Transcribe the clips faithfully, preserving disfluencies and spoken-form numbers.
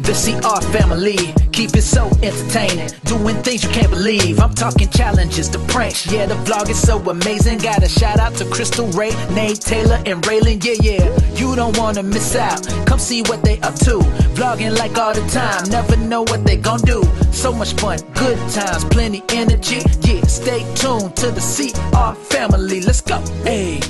The C R Family, keep it so entertaining, doing things you can't believe. I'm talking challenges, the pranks, yeah, the vlog is so amazing. Got a shout out to Crystal Ray, Nate Taylor, and Raylan, yeah, yeah. You don't want to miss out, come see what they up to. Vlogging like all the time, never know what they gon' do. So much fun, good times, plenty energy, yeah. Stay tuned to the C R Family, let's go, hey.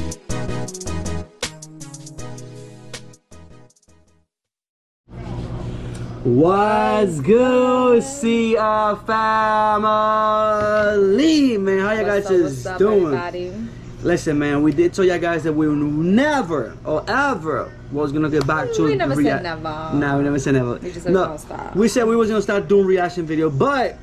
What's good, C R Family? Man, how y'all guys is doing? Everybody? Listen, man, we did tell y'all guys that we never or ever was gonna get back to. We never said never. No, nah, we never said never. We just said no, we, stop. we said we was gonna start doing reaction video, but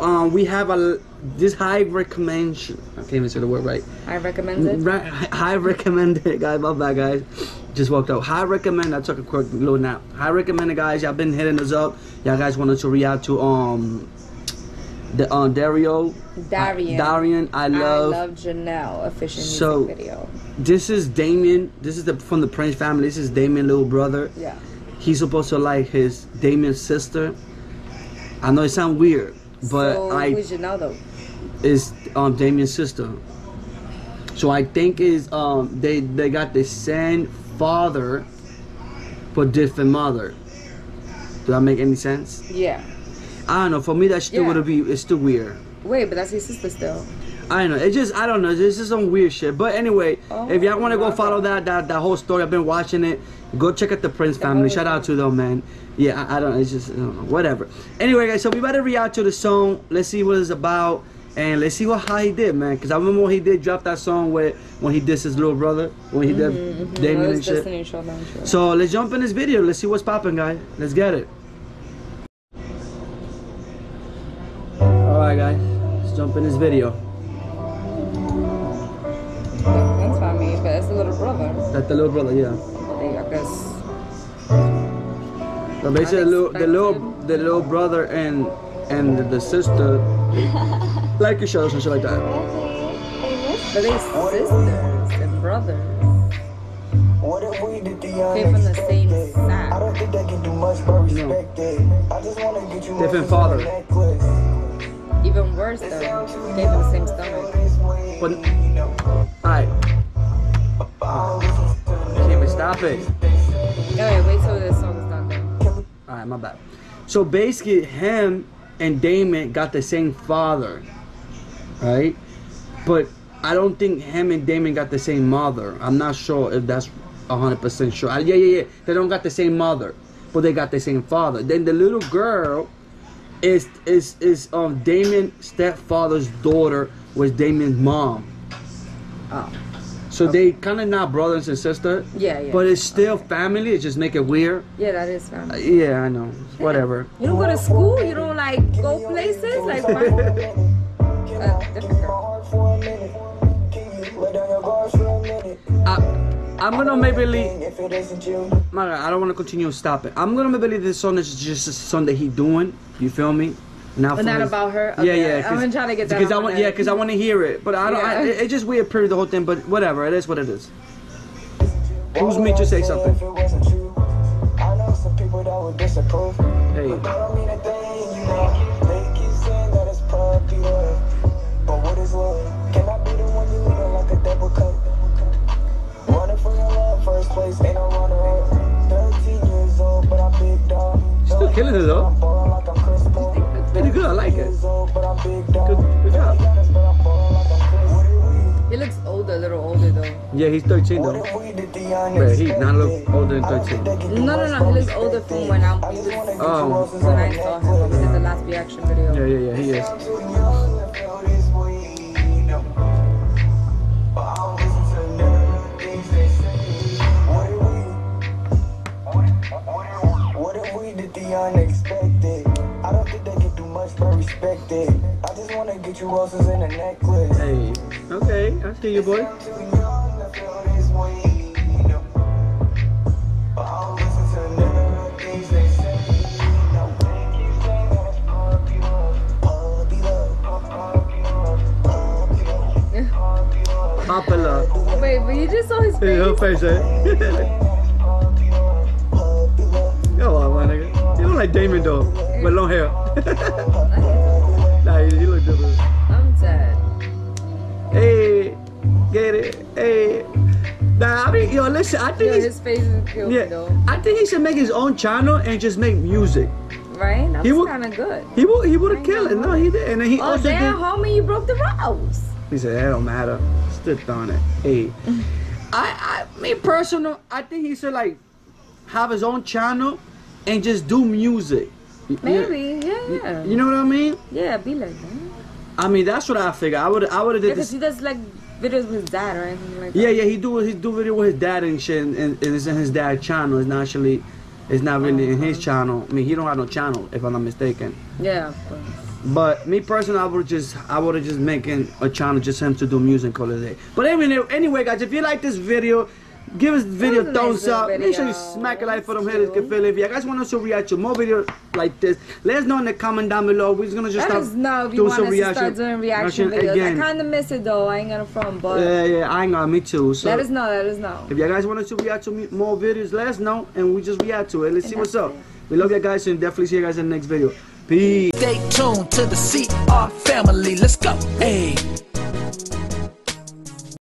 um, we have a this high recommendation. I can't even say the word right. High recommended. Right, high recommended, guys. Love that, guys. Just walked out. High recommend. I took a quick little nap. High recommended, guys. Y'all been hitting us up. Y'all guys wanted to react to um the um Dario. Darion. Uh, Darion. I love. I love Janelle official music so, video. This is Damien. This is the from the Prince family. This is Damien little brother. Yeah. He's supposed to like his Damien's sister. I know it sounds weird, but so, I. Who's Janelle though? Is um Damien's sister. So I think is um they they got the same father but different mother. Does that make any sense? Yeah, I don't know, for me that still yeah. would be it's still weird. Wait, but that's his sister still. I know, it's just I don't know, this is some weird shit, but anyway, oh, if y'all want to go follow that, that that whole story, I've been watching it. Go check out the Prince family. Shout out to them, man. Yeah, I, I don't it's just I don't know, whatever. Anyway guys, so we better react to the song. Let's see what it's about and let's see what how he did, man, because I remember when he did drop that song with when he did his little brother, when he did mm-hmm, Damien and shit. Destiny, sure, sure. So let's jump in this video, let's see what's popping, guys. Let's get it. Alright guys, let's jump in this video. That's not me, but it's the little brother. That's the little brother, yeah. I guess. So basically the little the little the little brother and and the sister like each other and shit like that. But they sisters and brothers. They're from the same side. I don't think they can do much but respect it. I just want to get you different father. Even worse though, they have the same stomach. But alright. Can't even stop it. Hey, wait till this song is done. Alright, my bad. So basically him and Damien got the same father, right? But I don't think him and Damien got the same mother. I'm not sure if that's one hundred percent sure. I, yeah, yeah, yeah. They don't got the same mother, but they got the same father. Then the little girl is is is um Damien's stepfather's daughter, was Damien's mom. Oh. So okay. They kind of not brothers and sisters. Yeah, yeah. But it's still okay. Family. It just make it weird. Yeah, that is family. Uh, yeah, I know. Yeah. Whatever. You don't go to school. You don't like go places. Like why? uh, different girl. I, I'm gonna maybe leave. I don't want to continue. Stop it. I'm gonna maybe leave this song. This is just a song that he doing. You feel me? Not but not his, about her. Okay. Yeah, yeah. I've been trying to get that. Because I want, yeah, because I want to hear it. But I don't. Yeah. I, it, it just weird period the whole thing. But whatever, it is what it is. Who's me to say something? Hey. Still killing it though. Pretty good, I like it. Good, good job. He looks older, a little older though. Yeah, he's thirteen though. But he not look older than thirteen. No, no, no, he looks older from when I'm oh. when I saw him. He did the last reaction video. Yeah, yeah, yeah, he is. What if we did the unexpected? I don't think they can do much but respect it. I just want to get you roses in a necklace. Hey, okay, I see you, boy. Popular. Wait, but you just saw his face. Your face, eh? Go on, my nigga. You don't like like Damien though, with long hair. Nah, he, he look different. I'm dead. Hey, get it, hey. Nah, I mean, yo, listen, I think yo, his face is cute, yeah, though. I think he should make his own channel and just make music. Right? That was kind of good. He would, he would have killed it. No, he did. And then he oh, also damn, did, homie, you broke the rules. He said, that don't matter. Stick on it. Hey. I, I, me personal, I think he should, like, have his own channel and just do music. Maybe, yeah, yeah. yeah. You know what I mean? Yeah, be like that. I mean, that's what I figured. I would, I would have did yeah, this. Because he does, like, videos with his dad or anything like that. Yeah, yeah, he do, he do video with his dad and shit, and, and it's in his dad's channel. It's not actually... It's not really in his channel. I mean, he don't have no channel, if I'm not mistaken. Yeah, of course. But me personally, I would just, I would have just making a channel just him to do music all day. But anyway, anyway, guys, if you like this video, give this video thumbs up. Make sure you smack a like for them haters can feel it. If you guys want us to react to more videos like this, let us know in the comment down below. We're just gonna just stop doing some reaction. Doing reaction videos. I kind of miss it though. I ain't gonna front, but yeah, yeah, I ain't gonna me too. So let us know. Let us know. If you guys want us to react to more videos, let us know, and we just react to it. Let's see what's up. We love you guys, and definitely see you guys in the next video. Peace. Stay tuned to the C R family. Let's go. Hey.